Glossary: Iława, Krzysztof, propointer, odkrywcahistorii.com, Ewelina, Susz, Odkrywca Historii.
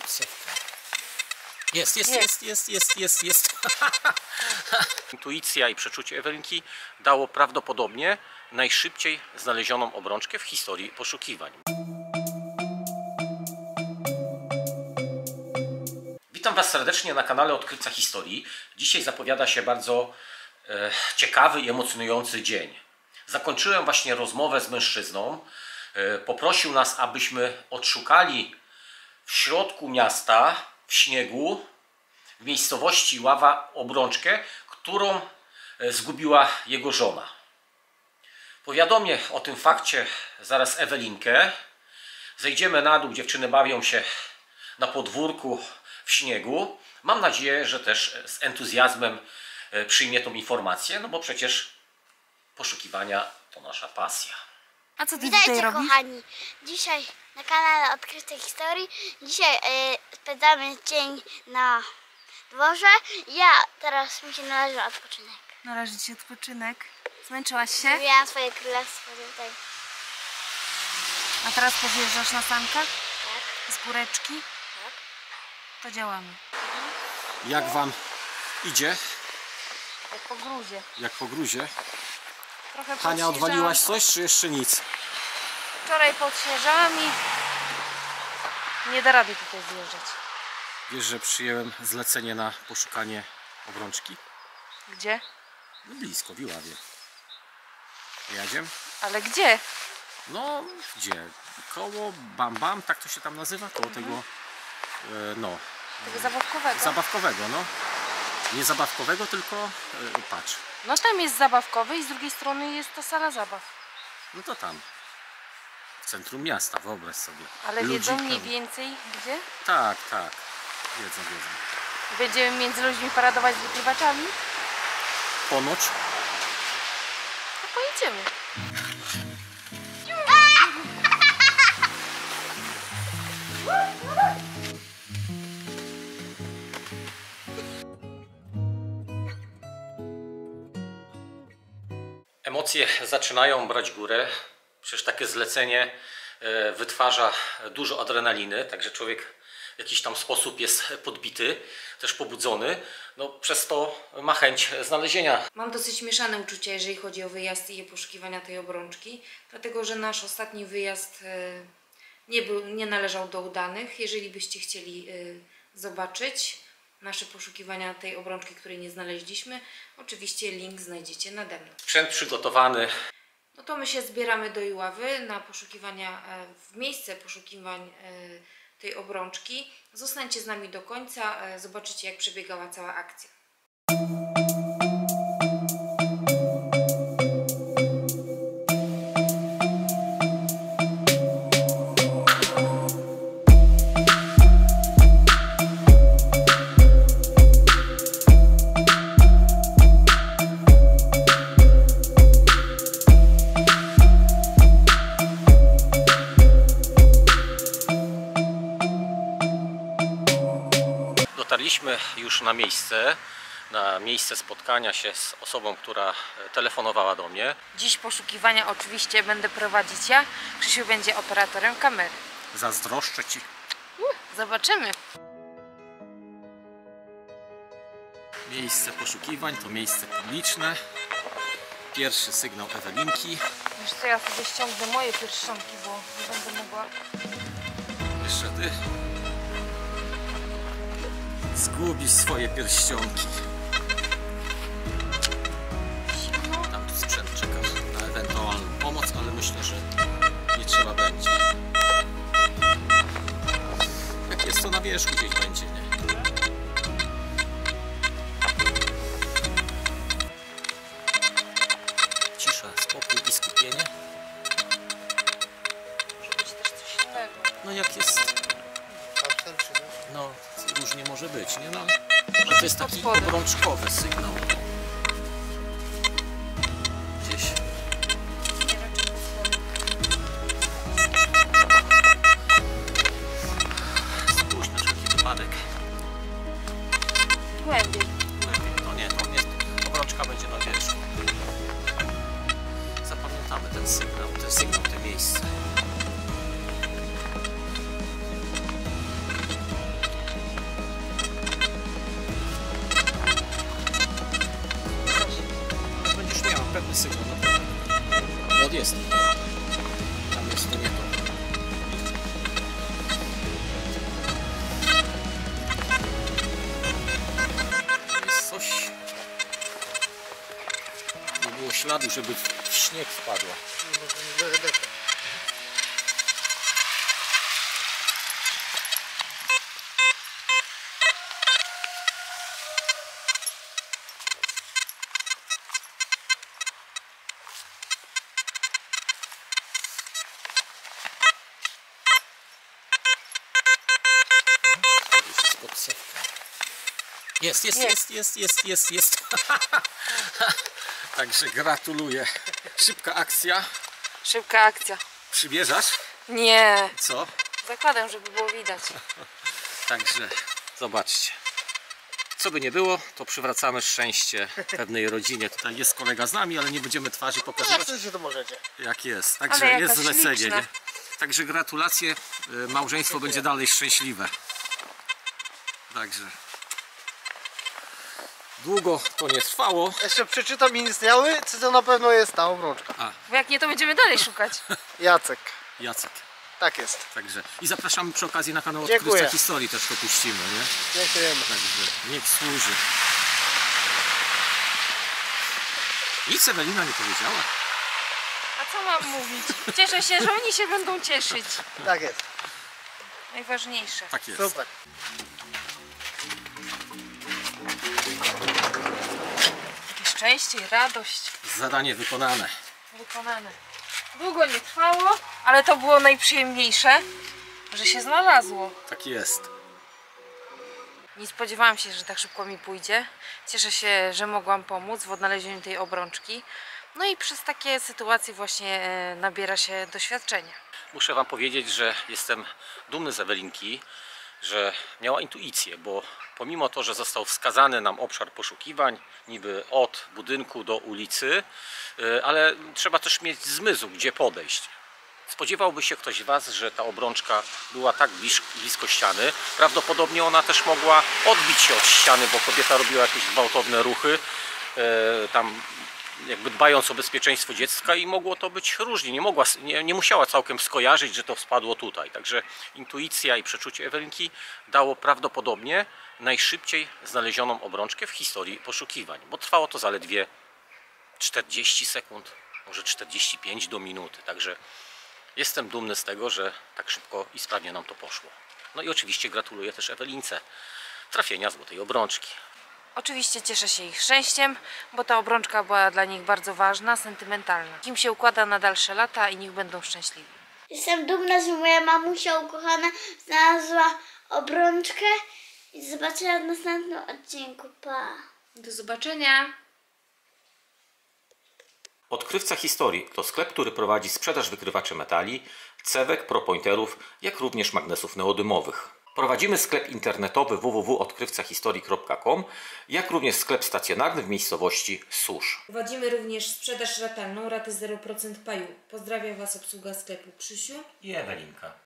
podstawka. Jest. Intuicja i przeczucie Ewelinki dało prawdopodobnie najszybciej znalezioną obrączkę w historii poszukiwań. Witam Was serdecznie na kanale Odkrywca Historii. Dzisiaj zapowiada się bardzo ciekawy i emocjonujący dzień. Zakończyłem właśnie rozmowę z mężczyzną. Poprosił nas, abyśmy odszukali w środku miasta, w śniegu, w miejscowości Iława obrączkę, którą zgubiła jego żona. Powiadomię o tym fakcie zaraz Ewelinkę. Zejdziemy na dół, dziewczyny bawią się na podwórku w śniegu. Mam nadzieję, że też z entuzjazmem przyjmie tą informację, no bo przecież poszukiwania to nasza pasja. A co ty dzisiaj robisz? Kochani, dzisiaj na kanale Odkrywca Historii spędzamy dzień na dworze. Teraz mi się należy odpoczynek. Należy ci odpoczynek. Zmęczyłaś się? Ja swoje królestwo tutaj. A teraz podjeżdżasz na sankach? Tak. Z góreczki? Tak. To działamy. Jak wam idzie? Jak po gruzie. Jak po gruzie? Hania, odwaliłaś coś, czy jeszcze nic? Wczoraj podśnieżałam i nie da rady tutaj zjeżdżać. Wiesz, że przyjąłem zlecenie na poszukanie obrączki? Gdzie? No blisko, w Iławie. Jadziem? Ale gdzie? No, gdzie? Koło Bam, tak to się tam nazywa? Koło tego, no... Tego zabawkowego. Zabawkowego, no. Nie zabawkowego, tylko patrz. No tam jest zabawkowy i z drugiej strony jest ta sala zabaw. No to tam. W centrum miasta, wyobraź sobie. Ale ludzi wiedzą mniej więcej gdzie? Tak. Wiedzą. Będziemy między ludźmi paradować z wykrywaczami? Ponoć. To pojedziemy. Emocje zaczynają brać górę. Przecież takie zlecenie wytwarza dużo adrenaliny, także człowiek w jakiś tam sposób jest podbity, też pobudzony, no przez to ma chęć znalezienia. Mam dosyć mieszane uczucia, jeżeli chodzi o wyjazd i poszukiwania tej obrączki, dlatego że nasz ostatni wyjazd nie należał do udanych. Jeżeli byście chcieli zobaczyć nasze poszukiwania tej obrączki, której nie znaleźliśmy, oczywiście link znajdziecie nade mną. Sprzęt przygotowany. No to my się zbieramy do Iławy na poszukiwania, w miejsce poszukiwań tej obrączki. Zostańcie z nami do końca, zobaczycie jak przebiegała cała akcja. Dotarliśmy już na miejsce spotkania się z osobą, która telefonowała do mnie. Dziś poszukiwania oczywiście będę prowadzić ja. Krzysiu będzie operatorem kamery. Zazdroszczę ci. Zobaczymy. Miejsce poszukiwań to miejsce publiczne. Pierwszy sygnał Ewelinki. Wiesz co, ja sobie ściągnę moje pierścionki, bo nie będę mogła... Jeszcze ty. Zgubisz swoje pierścionki. Tam tu sprzęt czeka na ewentualną pomoc, ale myślę, że nie trzeba będzie. Jak jest to na wierzchu gdzieś będzie, nie? Cisza, spokój i skupienie. Może być też coś innego. No jak jest... No, różnie może być, nie? No, to jest taki obrączkowy sygnał. Gdzieś. Spójrz na taki wypadek. Głębiej. No nie, to nie. Obrączka będzie na wierzchu. Zapamiętamy ten sygnał, to miejsce. jest. Tam jest to ryto. To jest coś. Nie było śladu, żeby w śnieg wpadła. Jest. Także gratuluję. Szybka akcja. Szybka akcja. Przybierzesz? Nie. Co? Zakładam, żeby było widać. Także zobaczcie. Co by nie było, to przywracamy szczęście pewnej rodzinie. Tutaj jest kolega z nami, ale nie będziemy twarzy pokazywać. No, to możecie. Jak jest. Także jest zlecenie. Nie? Także gratulacje. Małżeństwo będzie dalej szczęśliwe. Także... Długo to nie trwało. Jeszcze przeczytam inicjały, co to na pewno jest ta obrączka. Bo jak nie, to będziemy dalej szukać. Jacek. Jacek. Tak jest. Także. I zapraszamy przy okazji na kanał Odkrywca Historii, też to puścimy, nie? Dziękujemy. Także niech służy. Nic Ewelina nie powiedziała. A co mam mówić? Cieszę się, że oni się będą cieszyć. Tak jest. Najważniejsze. Tak jest. Super. Szczęście i radość. Zadanie wykonane. Wykonane. Długo nie trwało, ale to było najprzyjemniejsze, że się znalazło. Tak jest. Nie spodziewałam się, że tak szybko mi pójdzie. Cieszę się, że mogłam pomóc w odnalezieniu tej obrączki. No i przez takie sytuacje właśnie nabiera się doświadczenia. Muszę wam powiedzieć, że jestem dumny z Ewelinki, że miała intuicję, bo pomimo to, że został wskazany nam obszar poszukiwań, niby od budynku do ulicy, ale trzeba też mieć zmysł, gdzie podejść. Spodziewałby się ktoś z was, że ta obrączka była tak blisko ściany. Prawdopodobnie ona też mogła odbić się od ściany, bo kobieta robiła jakieś gwałtowne ruchy, tam jakby dbając o bezpieczeństwo dziecka, i mogło to być różnie. Nie musiała całkiem skojarzyć, że to spadło tutaj. Także intuicja i przeczucie Ewelinki dało prawdopodobnie najszybciej znalezioną obrączkę w historii poszukiwań, bo trwało to zaledwie 40 sekund, może 45 do minuty. Także jestem dumny z tego, że tak szybko i sprawnie nam to poszło. No i oczywiście gratuluję też Ewelince trafienia złotej obrączki. Oczywiście cieszę się ich szczęściem, bo ta obrączka była dla nich bardzo ważna, sentymentalna. Kim się układa na dalsze lata i niech będą szczęśliwi. Jestem dumna, że moja mamusia ukochana znalazła obrączkę i zobaczyła w następnym odcinku. Pa! Do zobaczenia! Odkrywca Historii to sklep, który prowadzi sprzedaż wykrywaczy metali, cewek, propointerów, jak również magnesów neodymowych. Prowadzimy sklep internetowy www.odkrywcahistorii.com, jak również sklep stacjonarny w miejscowości Susz. Prowadzimy również sprzedaż ratalną, raty 0% paju. Pozdrawiam was obsługa sklepu Krzysiu i Ewelinka.